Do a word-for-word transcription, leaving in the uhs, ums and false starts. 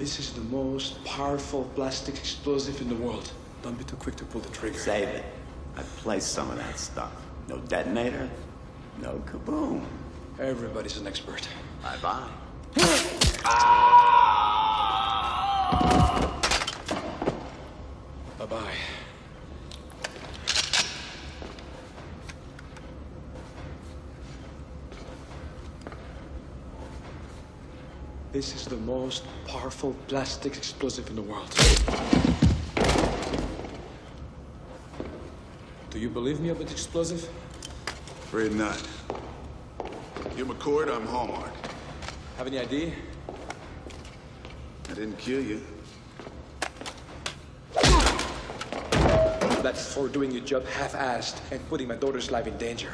This is the most powerful plastic explosive in the world. Don't be too quick to pull the trigger. Save it. I play some of that stuff. No detonator, no kaboom. Everybody's an expert. Bye-bye. Ah! Bye-bye. This is the most powerful plastic explosive in the world. Do you believe me about the explosive? Afraid not. You're McCord, I'm Hallmark. Have any I D? I didn't kill you. That's for doing your job half-assed and putting my daughter's life in danger.